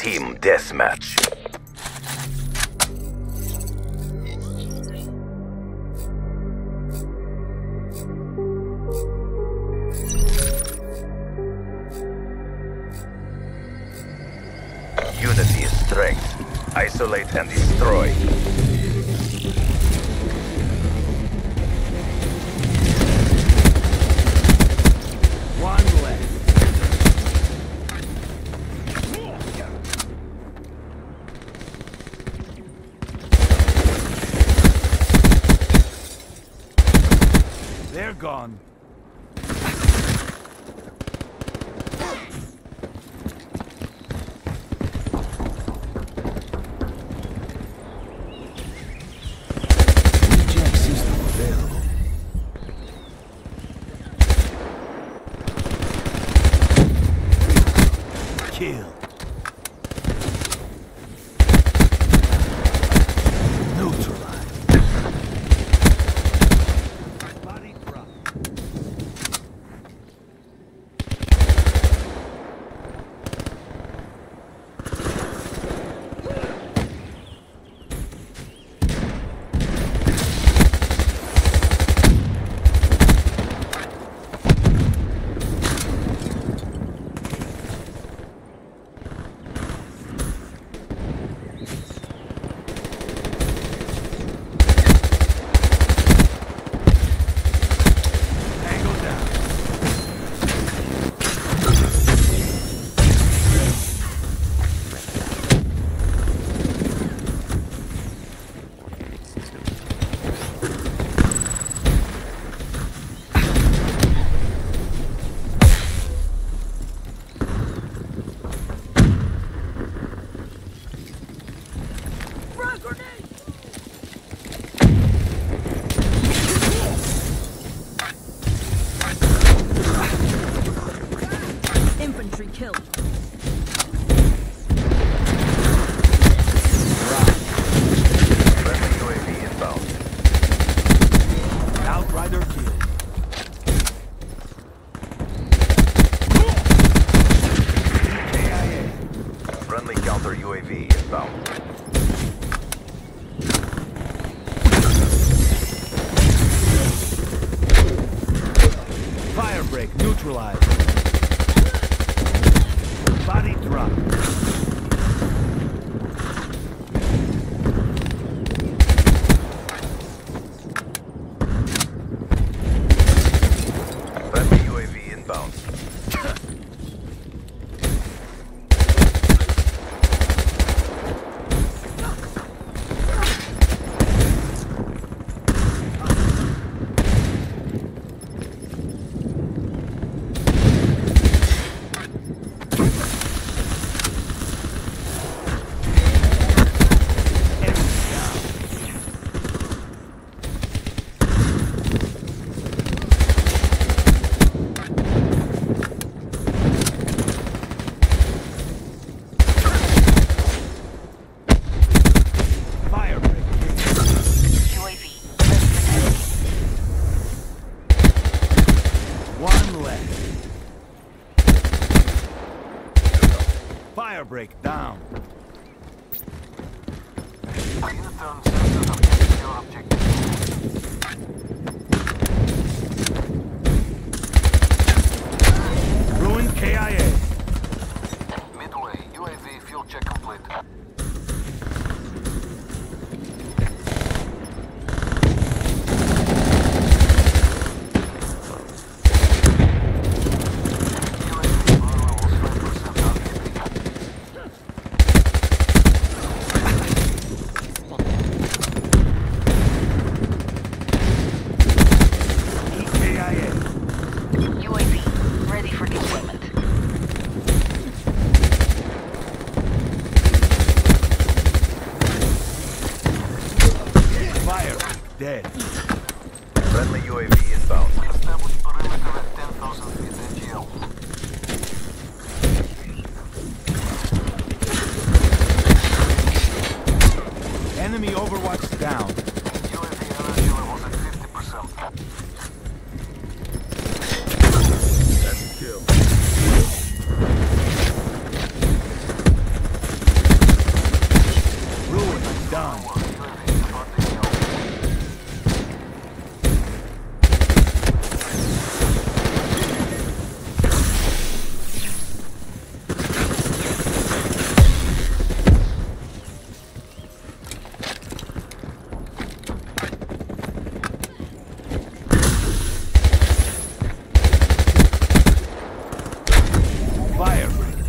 Team Deathmatch. Unity is strength. Isolate and destroy. They're gone. Kill. Kill. Break down. Ruined KIA. Midway, UAV fuel check complete.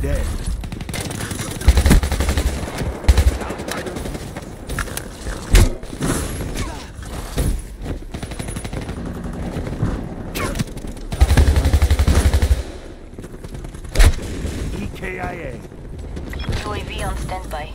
dead. EKIA. UAV on standby.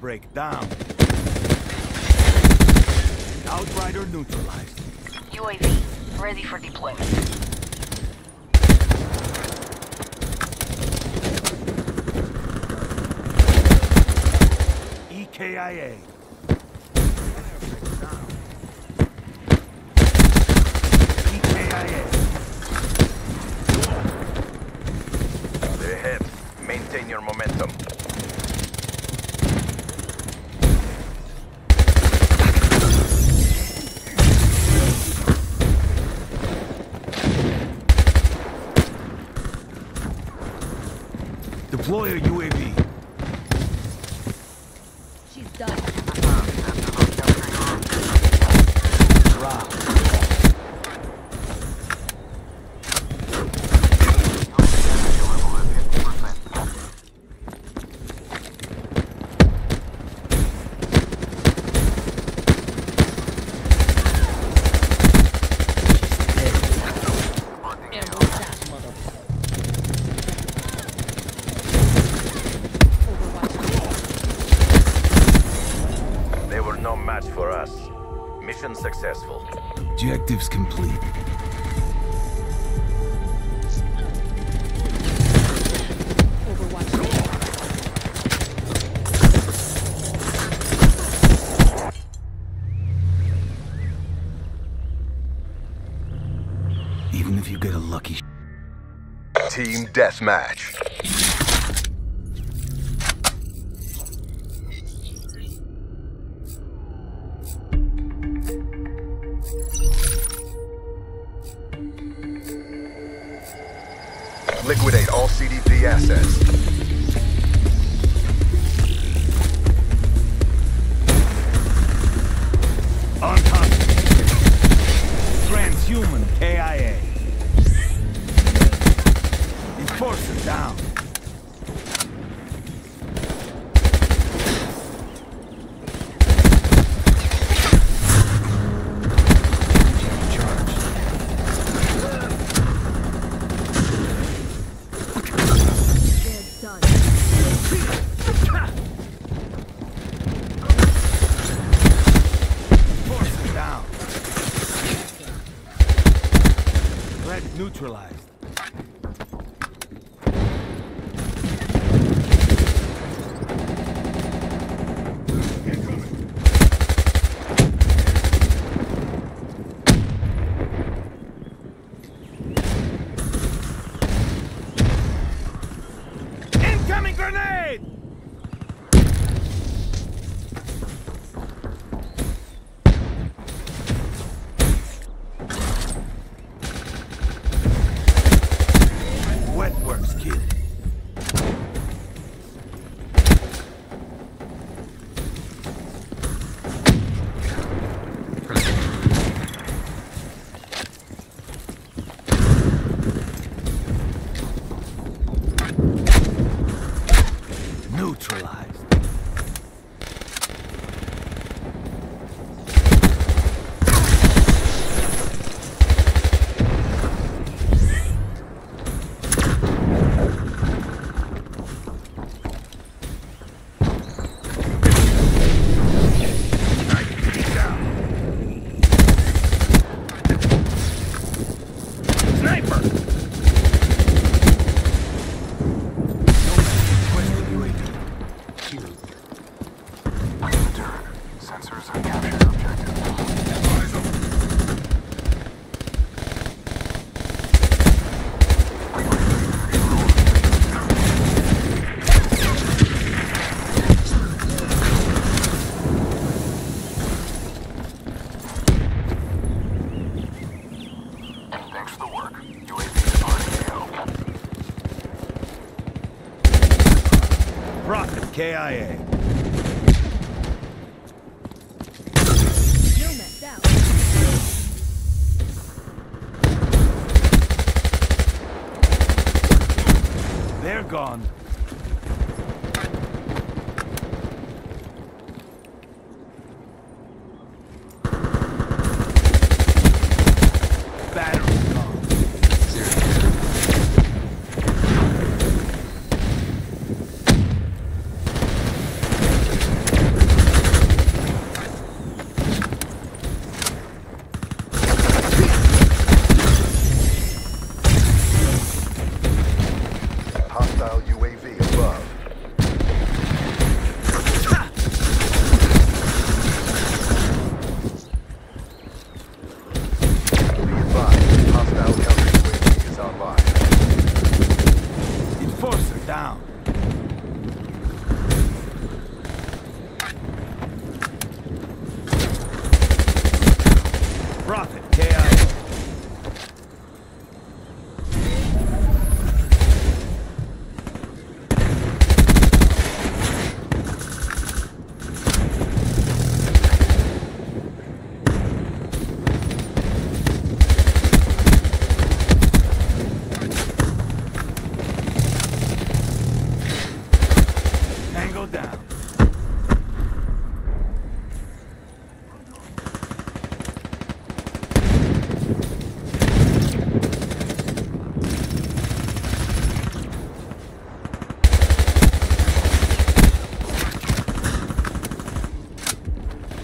Break down. Outrider neutralized. UAV ready for deployment. EKIA. EKIA. They're ahead. Maintain your momentum. Deploy a UAV. She's done. Successful. Objectives complete. Even if you get a lucky team deathmatch. Liquidate all CDP assets. On top. Transhuman KIA. Enforcer down. Neutralized. Incoming grenade! Rocket KIA. They're gone.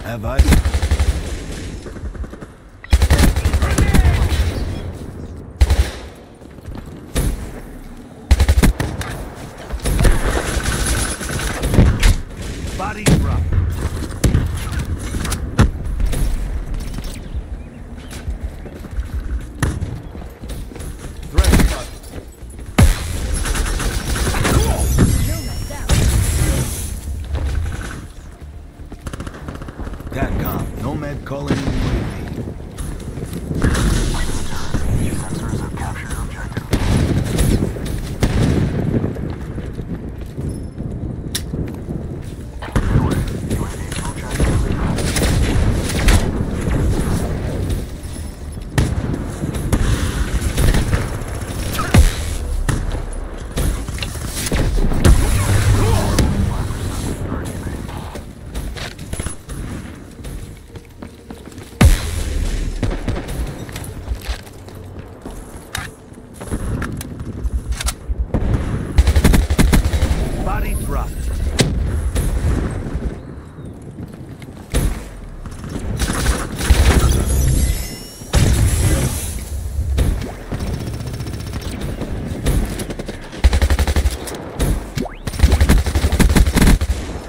Have I? Body drop. Threat cut. Catcom, Nomad calling in UAV. New sensors have captured objective.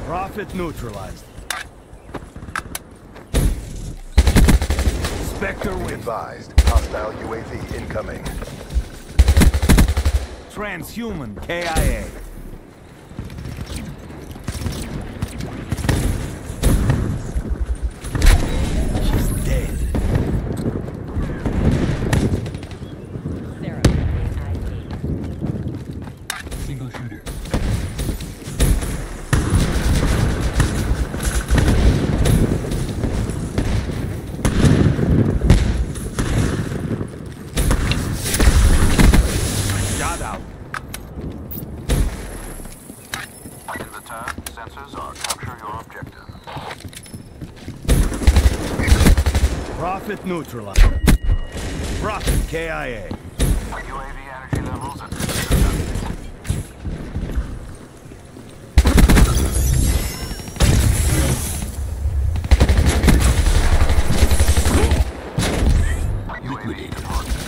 Profit neutralized. Spectre advised. Hostile UAV incoming. Transhuman KIA. Sensors are capture your objective. Profit neutralized. Profit KIA. UAV energy levels at 50%. Liquidate department.